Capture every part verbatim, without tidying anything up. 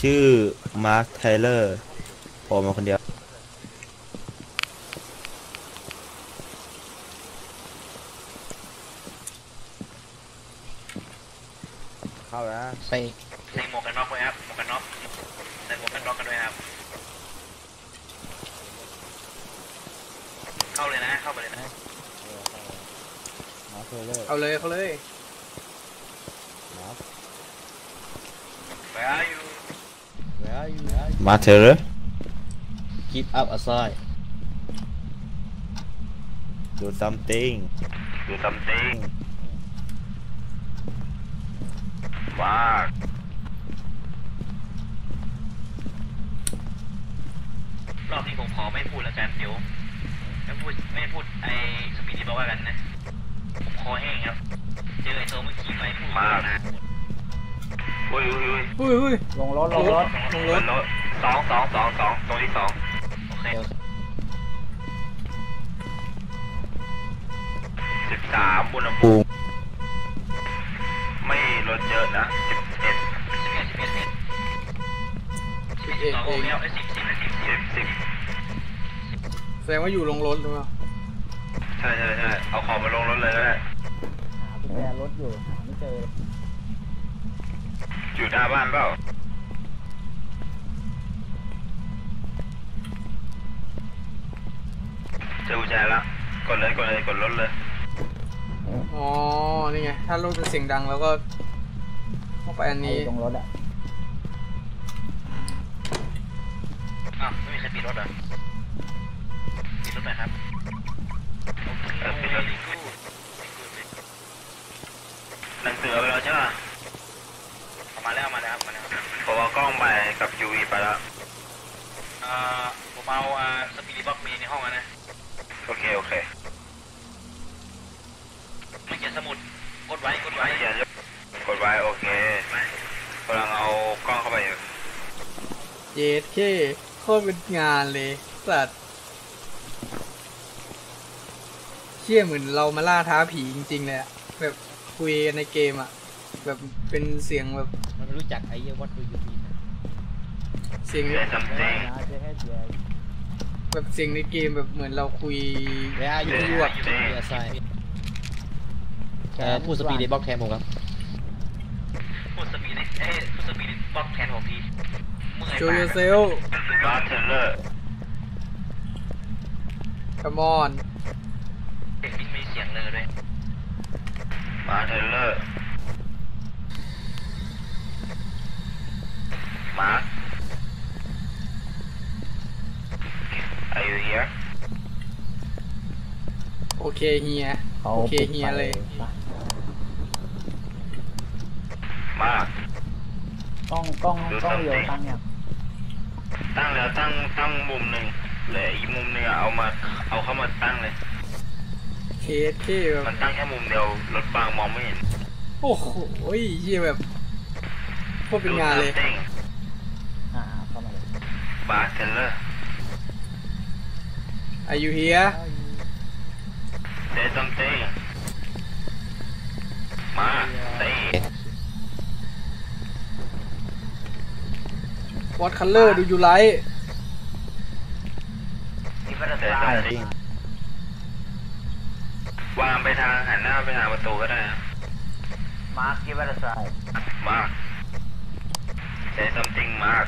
ชื่อมาร์คไทเลอร์ผมมาคนเดียวเข้าแล้วใส่ใส่หมวกกันน็อกไว้ครับหมวกกันน็อกใส่หมวกกันน็อกกันด้วยครับเข้าเลยนะเข้าไปเลยนะมาร์คไทเลอร์เอาเลยเขาเลยมาเถอะ keep up aside do something do something ว้าตอนนี้ผมขอไม่พูดแล้วกันเดี๋ยวไม่พูดไม่พูดไอ้สปีดบอกว่ากันนะผมคอแห้งครับเจอไอ้โซเมื่อกี้ไปพูดมาอุ้ยอุ้ยอุ้ยอุ้ยลงรถลงรถลงรถสองสองสองสองตรงที่สองโอเคสิบสามบุญลำพูไม่รถเยอะนะสิบเอ็ดสิบเอ็ดสิบเอ็ดสิบเอ็ดโอ้ยแล้วไอ้สิบสิบสิบสิบสิบแสดงว่าอยู่ลงรถใช่ไหมใช่ใช่ใช่เอาของมาลงรถเลยก็ได้หากุญแจรถอยู่หาไม่เจออยู่หน้าบ้านเปล่าเจอกุญแจแล้วกดเลยกดเลยกดรถเลยอ๋อนี่ไงถ้ารถเป็นเสียงดังแล้วก็เข้าไปอันนี้ตรงรถอ่ะอ้าวไม่มีใครปิดรถเหรอปิดรถไหมครับปิดรถหนังสือเอาไปแล้วใช่ไหมมาแล้วมาแล้วมาแล้วผมเอากล้องไปกับ ยู วี ไปแล้วอ่าผมเอาอ่าสปีดบ็อกซ์มีในห้องนะโอเคโอเคไม่เขียนสมุดกดไว้กดไว้กดไว้โอเคกำลังเอากล้องเข้าไปอยู่เย็ดเค้โคตรเป็นงานเลยสัตว์เชี่ยเหมือนเรามาล่าท้าผีจริงๆเลยอะแบบคุยในเกมอะแบบเป็นเสียงแบบมันไม่รู้จักไอ้วัดดูยูบีนะเสียงแบบเสียงในเกมแบบเหมือนเราคุยอยู่ที่วัดใช่พูดสปีดบล็อกแทนผมครับพูดสปีดเอ้พูดสปีดบล็อกแทนผมพี่โจโยเซลมาเถอะคอมอนเด็กไม่เสียงเลยด้วยมาเถอะMark, are you here? โอเคเฮียโอเคเฮียเลย Mark กล้องกล้องกล้องอยู่ตั้งเนี่ยตั้งแล้วตั้งตั้งมุมหนึ่งและอีกมุมหนึ่งเอามาเอาเข้ามาตั้งเลยเคสที่มันตั้งแค่มุมเดียวรถบางมองไม่เห็นโอ้โหเฮียแบบพวกเป็นงานเลยBartender, are you here? Say something. Ma, say. What color do you like? Say something. วางไปทางหันหน้าไปทางประตูก็ได้นะ Mark, give it a try. Mark, say something, Mark.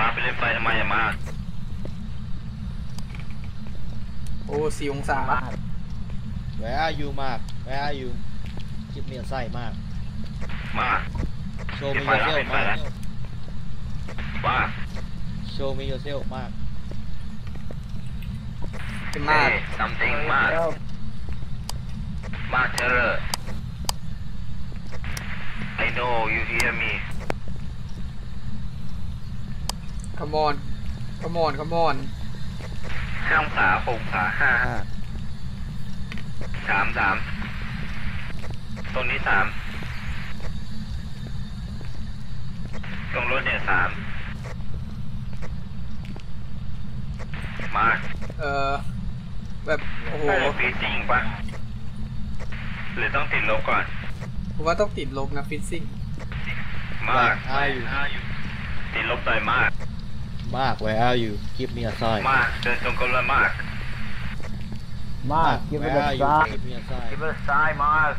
มาไปเล่นไฟทำไมอะมาโอ้สี่องศา Where are you มาก Where are you คิดเมียไส้มากมาก Show me yourself มากมาก Show me yourself มากมาก something มากมากเธอ I know you hear me Come on Come on Come on ห้าองศาหกองศาห้าสามสามตรงนี้สามตรงรถเนี่ยสามมาเออแบบโอ้โหฟิตซิ่งปะหรือต้องติดลบก่อนผมว่าต้องติดลบนะฟิตซิ่ง Mark, how are you? They look like Mark. Mark, where are you? Give me a sign. Mark, don't go like Mark. Mark, give me a sign. Give me a sign. Give me a sign, Mark.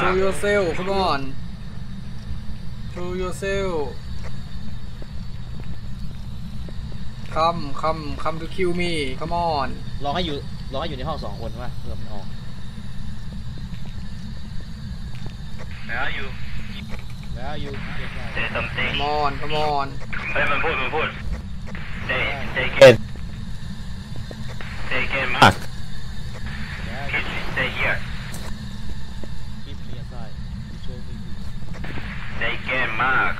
Show yourself, come on. Show yourself. Come, come, come to kill me. Come on. รอให้อยู่รอให้อยู่ในห้องสองคนว่าเพื่อมันออก Where are you? Where are you? Say something. Come on, come on. เฮ้ยมันพูดมันพูด Say, say again. Say again, Mark. Stay here. Keep me aside. Show me. Say again, Mark.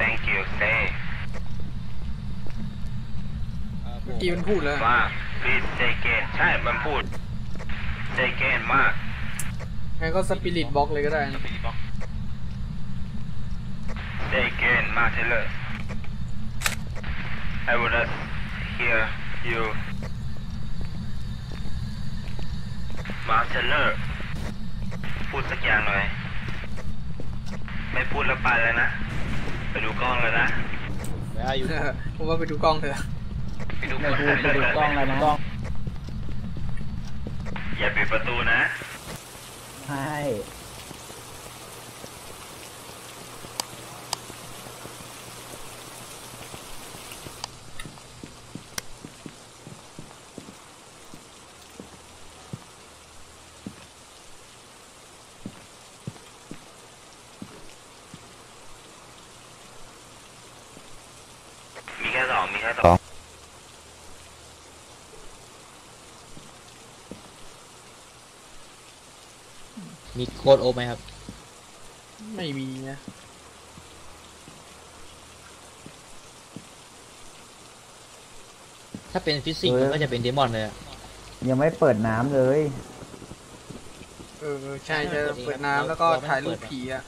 Thank you. Say.เมื่อกี้มันพูดเลยมารีดเซเกนใช่มันพูดเซเกนมากงั้นก็สปิริตบล็อกเลยก็ได้นะเซเกนมากเทเลอร์ I would not hear you มาเทเลอร์พูดสักอย่างหน่อยไม่พูดแล้วไปเลยนะไปดูกล้องเลยนะไม่เอาอยู่ผมว่าไปดูกล้องเถอะไปดูกล้องอะไรนะกล้องอย่าปิดประตูนะใช่มีแค่สองมีแค่สองมีโค้ดโอไหมครับไม่มีนะถ้าเป็นฟิสิกส์มันก็จะเป็นเดมอนเลยอ่ะยังไม่เปิดน้ำเลยเออใช่จะเปิดน้ำแล้วก็ถ่ายรูปผีอ่ะ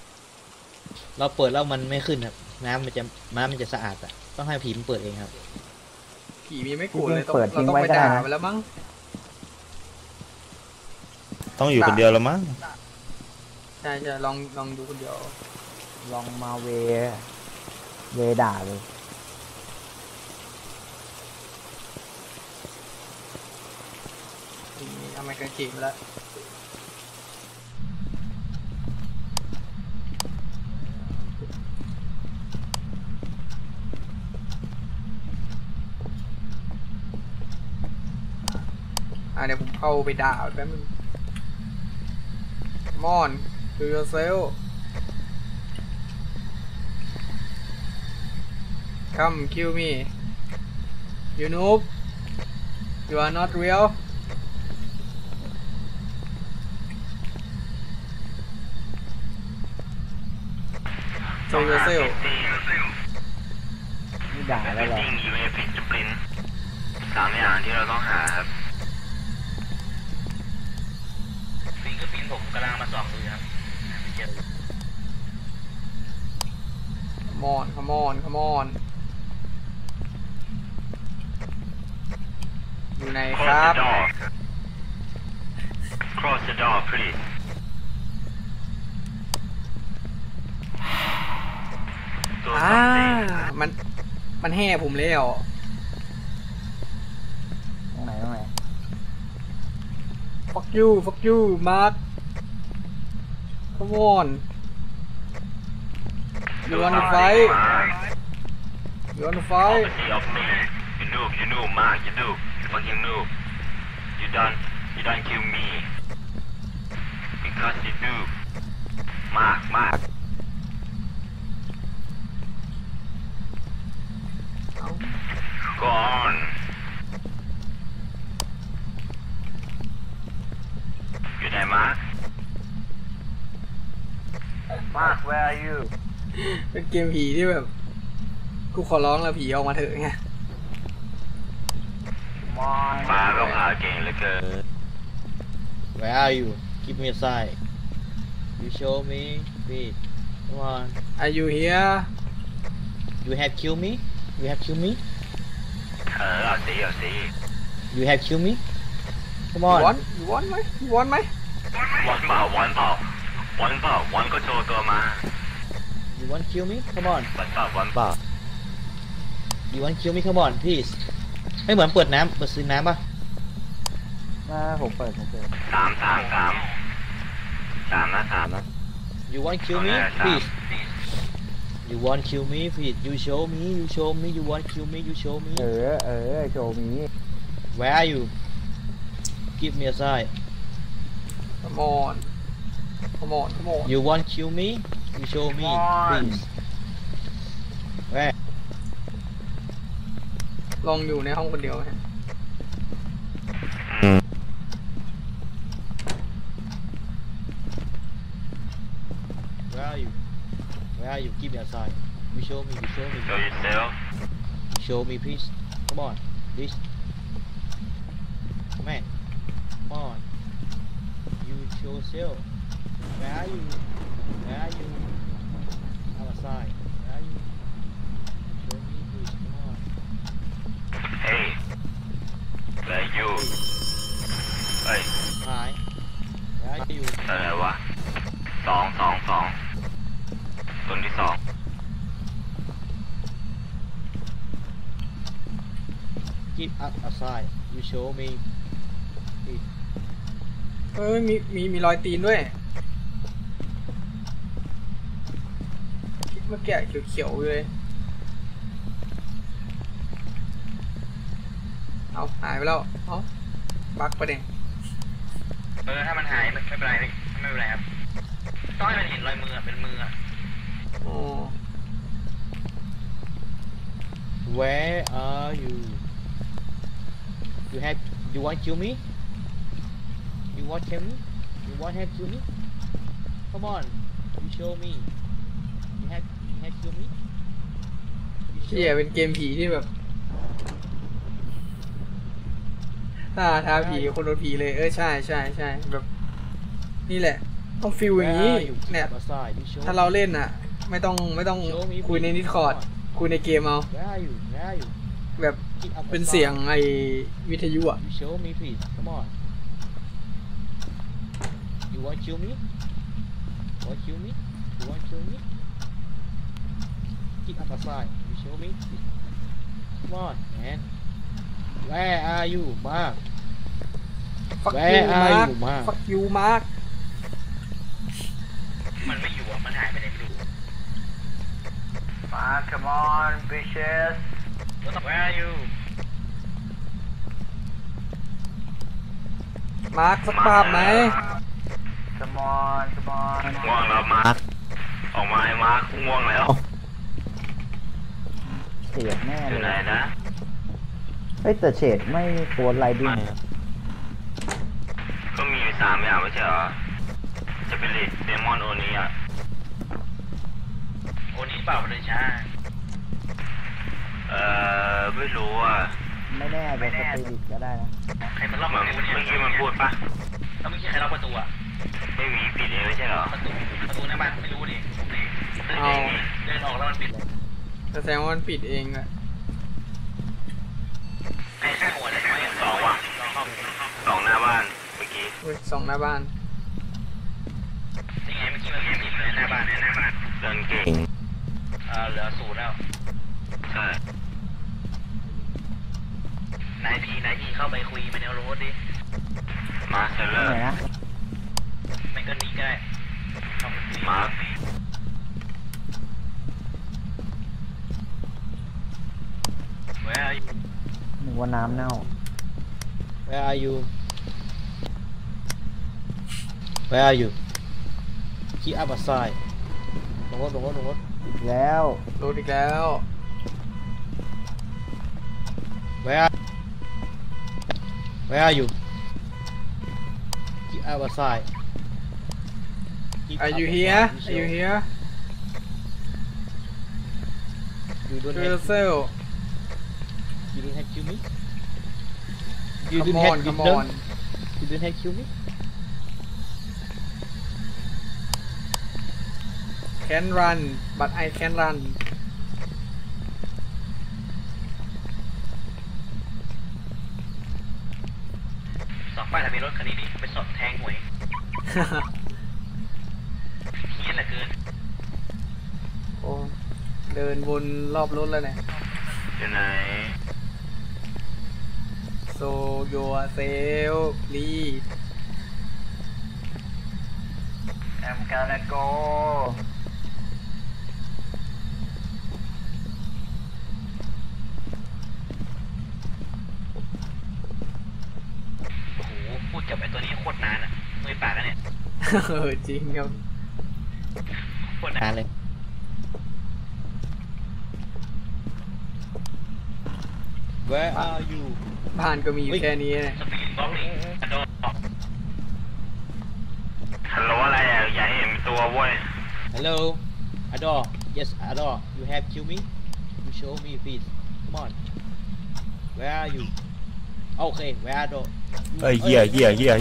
เราเปิดแล้วมันไม่ขึ้นครับน้ำมันจะน้ำมันจะสะอาดอ่ะต้องให้ผีมันเปิดเองครับผีมีไม่กลัวเลยต้องเราต้องไปด่าไปแล้วมั้งต้องอยู่คนเดียวแล้วมั้งใช่จะลองลองดูคนเดียวลองมาเวเวด่าเลยทำไมกางเกงแล้วอ่ะเดี๋ยวผมเข้าไปด่าแป๊บนึงมอนคือเซลล์ Come kill me You noob You are not real โซลเซลล์ไม่ด่าแล้วหรอสามอย่างที่เราต้องหาครับผมกำลังมาส่องดูครับมอนขมอนขมอนอยู่ไหนครับ Cross the door pleaseอ่ามันมันแห่ผมแล้วตรงไหนตรงไหน Fuck you Fuck you Mark Come on. You wanna fight? You wanna fight? You noob, you noob, Mark, you noob, you fucking noob. You don't, you don't kill me because you noob, Mark, Mark. Go on. You there, Mark?Mark, where are you? เป็นเกมผีที่แบบกูขอร้องแล้วผีออกมาเถอะไงมาเราหาเก่งเหลือเกิน Where are you? Give me a sign. You show me, please. Come on. Are you here? You have killed me. You have killed me. เออเอาสิเอาสิ You have killed me. Come on. You want? You want ไหม You want ไหม Want เปล่า Want เปล่า วันเปล่าวันก็โชว์ตัวมา You want kill me come on วันเปล่าวันเปล่า You want kill me come on please ไม่เหมือนเปิดน้ำเปิดซื้อน้ำป่ะมาผมเปิดผมเปิดสามสามสามสามนะสามนะ You want kill me please You want kill me please You show me You show me You want kill me You show me เออเออ show me Where are you Give me a sign Come on Come on Come on You want kill me You show me please Where ลองอยู่ในห้องคนเดียวฮะYou give me a sign. You show me. You show me. Show yourself. You show me, please. Come on, please. Come on. Come on. You show yourself. Where are you? Where are you? Have a sign. Where are you? Show me, please. Come on. Hey. Where are you? Hey. Hi. Where are you? อะไรวะสองสองสองคนที่สองกิฟต์อัพอัพไซด์ยูโชว์มีเอ้ยมีมีมีรอยตีนด้วยเมื่อกี้เขียวๆเลยเอาหายไปแล้วเอาบั๊กไปเองเออถ้ามันหายไม่เป็นไรไม่เป็นไรครับต้องให้มันเห็นรอยมือเป็นมือWhere are you? You have you want kill me? You want kill me? You want have kill me? Come on, you show me. You have you have kill me? เฮียเป็นเกมผีที่แบบถ้าท้าผีคนโดนผีเลยเออใช่ใช่ใช่แบบนี่แหละต้องฟิลอย่างนี้เนี่ยถ้าเราเล่นอ่ะไม่ต้องไม่ต้องคุยในนิดคอร์ดคุยในเกมเอาแบบเป็นเสียงไอวิทยุอ่ะ Show me please Come on You want kill me Want kill me You want kill me Keep up aside You show me Come on man Where are you Mark Where are you Mark Fuck you Mark มันไม่อยู่อ่ะมันหายไปไหนไม่รู้มาคัมออนบิชเชส Where are you มาร์คสักภาพไหมคัมออนคัมออนง่วงแล้วมาร์คออกมาให้มาร์คง่วงแล้วเสียแน่เลยนะไอ้แต่เฉดไม่ตัวไลดิ้งก็มีสามอย่างไม่ใช่เหรอจะเป็นเดมอนโอนี้อ่ะโอนี้เปล่าเลยช้าเอ่อไม่รู้อ่ะไม่แน่ไม่แน่ก็ได้นะใครมันล็อกประตูเนี่ยเมื่อกี้มันพูดปะแล้วเมื่อกี้ใครล็อกประตูอ่ะไม่มีปิดเองไม่ใช่เหรอประตูประตูหน้าบ้านไม่รู้ดิผมเองเอาเดินออกแล้วมันปิดแสดงว่ามันปิดเองอ่ะไอ้ข้างหัวเนี่ยสองว่ะสองหน้าบ้านเมื่อกี้สองหน้าบ้านยังไงเมื่อกี้มันมีเลยหน้าบ้านเนี่ยหน้าบ้านเดินเก่งเออเหลือศูนย์แล้วใช่นายพีนายพีเข้าไปคุยไปในรถดิมาเซเลอร์ไม่ก็นี้ก็ได้มาWhere are you ว่าน้ำเน่า Where are you Where are youขี้อับอับไซลงรถลงรถลงรถอีกแล้วลงอีกแล้วแวร์แวร์อยู่ขี้อับอับไซ Are you here Are you here You don't have You don't have kill me You don't have kill me You don't have kill me Can run, but I can run. Stop by the road, can you? Stop, hang away. คิดเหลือเกินโอ้เดินวนรอบรถแล้วเนี่ยอยู่ไหนโซโยเซลลีแอมกาลาโกจับไอ้ตัวนี้โคตรนานนะมือปากกันเนี่ยเออจริงครับโคตรนานเลยแวะเอาอยู่บ้านก็มีอยู่แค่นี้นะฮัลโหลอะไรอ่ะอย่าให้เห็นตัวเว้ยฮัลโหลอะดอ yes อะดอ you have kill me you show me please come on where are you โอเค where are youเฮ้ยเฮียเฮียเฮีย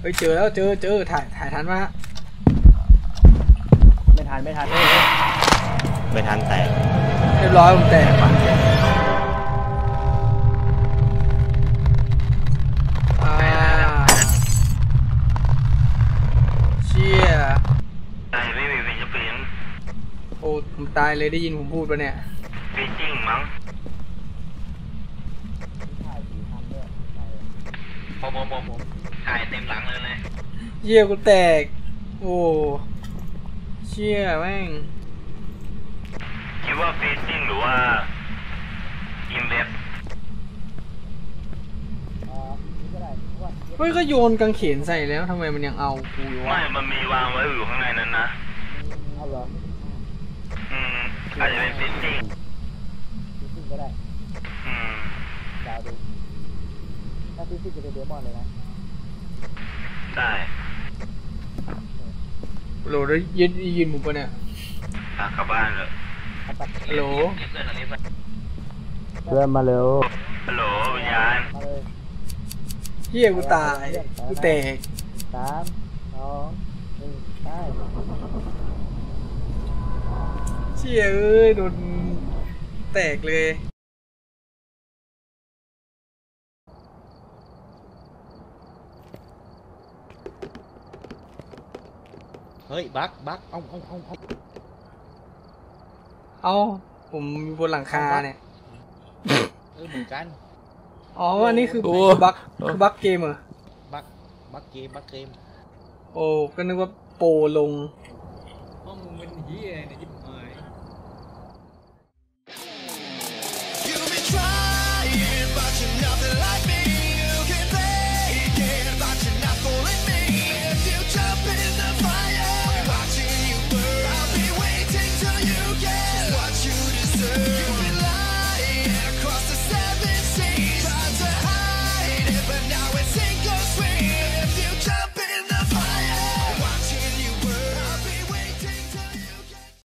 เฮ้ยเจอแล้วเจอเจอถ่ายถ่ายทันมาไม่ทันไม่ทันไม่ทันแตกเรียบร้อยผมแตกเชี่ยตายไม่มีวิญญาณโอ้ผมตายเลยได้ยินผมพูดปะเนี่ยจริงมั้งผมผมผมผมถ่ายเต็มหลังเลยเลยเยี่ยกูแตกโอ้เชี่ยแม่งคิดว่าเฟซซิ่งหรือว่าอินเล็บเฮ้ยก็โยนกางเขนใส่แล้วทำไมมันยังเอากูอยู่ไม่มันมีวางไว้อยู่ข้างในนั้นนะเอาเหรออืมอาจจะเป็นเฟซซิ่งเฟซซิ่งก็ได้อืมดาวดูถ้าพี่พี่จะเป็นเดมอนเลยนะได้โหลได้ยินยินหมูปะเนี่ยกลับบ้านเลยฮัลโหลเพื่อนมาเร็วฮัลโหลวิญญาณเฮียกูตายกูแตกสามสองหนึ่งตายเชี่ยเอ้ยโดนแตกเลยเฮ้ยบักบักเอาเอาเอาเอาเอาผมอยู่บนหลังคาเนี่ยเออเหมือนกันอ๋ออันนี้คือบักบักเกมเหรอบักบักเกมบักเกมโอ้ก็นึกว่าโปลงห้องมึงเป็นเหี้ยเนี่ยจิ๊บหาย